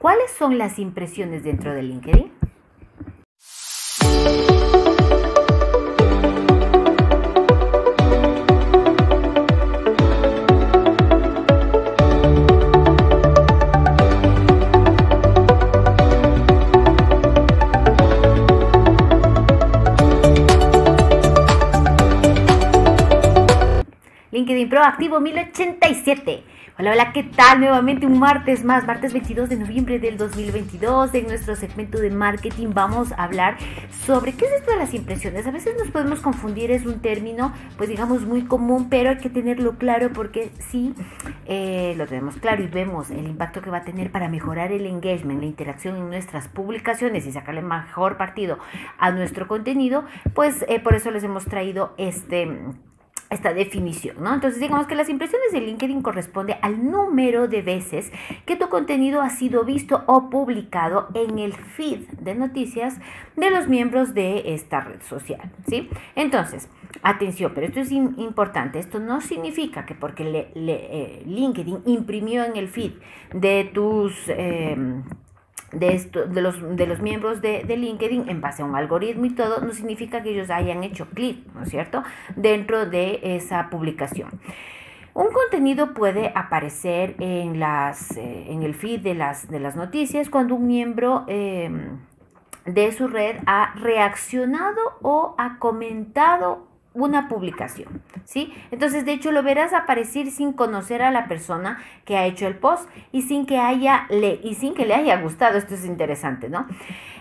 ¿Cuáles son las impresiones dentro de LinkedIn? LinkedIn Proactivo 1087. Hola, hola, ¿qué tal? Nuevamente un martes más, martes 22 de noviembre del 2022. En nuestro segmento de marketing vamos a hablar sobre qué es esto de las impresiones. A veces nos podemos confundir, es un término, pues digamos, muy común, pero hay que tenerlo claro porque sí, lo tenemos claro y vemos el impacto que va a tener para mejorar el engagement, la interacción en nuestras publicaciones y sacarle mejor partido a nuestro contenido, pues por eso les hemos traído esta definición, ¿no? Entonces, digamos que las impresiones de LinkedIn corresponde al número de veces que tu contenido ha sido visto o publicado en el feed de noticias de los miembros de esta red social, ¿sí? Entonces, atención, pero esto es importante. Esto no significa que porque LinkedIn imprimió en el feed de tus... de los miembros de LinkedIn en base a un algoritmo y todo, no significa que ellos hayan hecho clic, ¿no es cierto?, dentro de esa publicación. Un contenido puede aparecer en el feed de las noticias cuando un miembro de su red ha reaccionado o ha comentado una publicación, ¿sí? Entonces, de hecho, lo verás aparecer sin conocer a la persona que ha hecho el post y sin que le haya gustado. Esto es interesante, ¿no?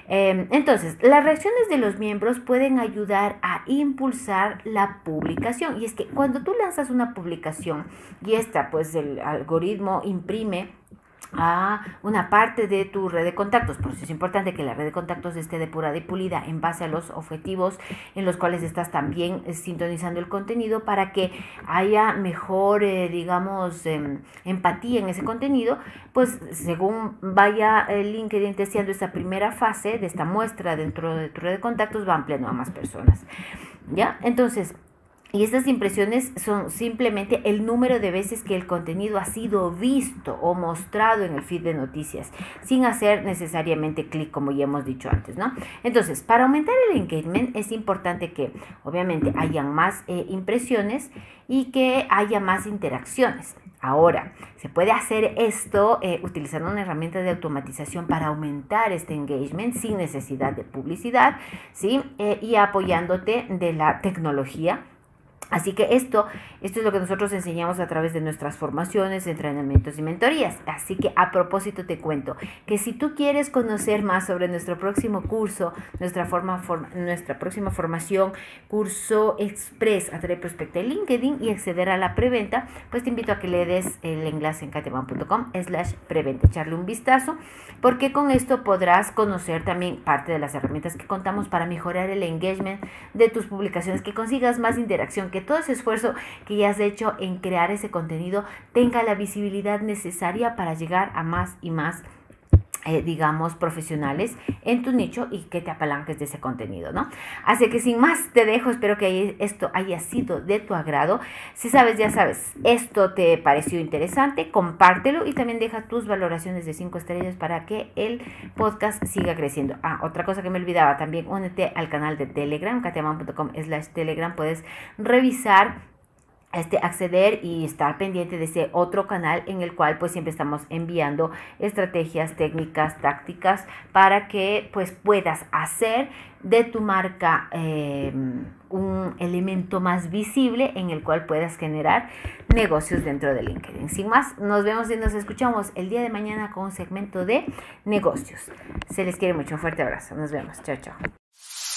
Entonces, las reacciones de los miembros pueden ayudar a impulsar la publicación. Y es que cuando tú lanzas una publicación y esta, pues, el algoritmo imprime a una parte de tu red de contactos, por eso es importante que la red de contactos esté depurada y pulida en base a los objetivos en los cuales estás también sintonizando el contenido para que haya mejor, digamos, empatía en ese contenido. Pues según vaya LinkedIn testeando esta primera fase de esta muestra dentro de tu red de contactos, va ampliando a más personas, ¿ya? Entonces, y estas impresiones son simplemente el número de veces que el contenido ha sido visto o mostrado en el feed de noticias, sin hacer necesariamente clic, como ya hemos dicho antes, ¿no? Entonces, para aumentar el engagement es importante que, obviamente, hayan más impresiones y que haya más interacciones. Ahora, se puede hacer esto utilizando una herramienta de automatización para aumentar este engagement sin necesidad de publicidad, ¿sí? Y apoyándote de la tecnología. Así que esto es lo que nosotros enseñamos a través de nuestras formaciones, entrenamientos y mentorías. Así que a propósito te cuento que si tú quieres conocer más sobre nuestro próximo curso, nuestra próxima formación, curso express a través de Prospecta de LinkedIn y acceder a la preventa, pues te invito a que le des el enlace en kateman.com/preventa, echarle un vistazo, porque con esto podrás conocer también parte de las herramientas que contamos para mejorar el engagement de tus publicaciones, que consigas más interacción, que todo ese esfuerzo que ya has hecho en crear ese contenido tenga la visibilidad necesaria para llegar a más y más, digamos, profesionales en tu nicho y que te apalanques de ese contenido, ¿no? Así que sin más te dejo, espero que esto haya sido de tu agrado. Si sabes, ya sabes, esto te pareció interesante, compártelo y también deja tus valoraciones de 5 estrellas para que el podcast siga creciendo. Ah, otra cosa que me olvidaba, también únete al canal de Telegram, kateman.com/Telegram, puedes revisar, acceder y estar pendiente de ese otro canal en el cual pues siempre estamos enviando estrategias, técnicas, tácticas para que pues puedas hacer de tu marca un elemento más visible en el cual puedas generar negocios dentro de LinkedIn. Sin más, nos vemos y nos escuchamos el día de mañana con un segmento de negocios. Se les quiere mucho, un fuerte abrazo, nos vemos, chao, chao.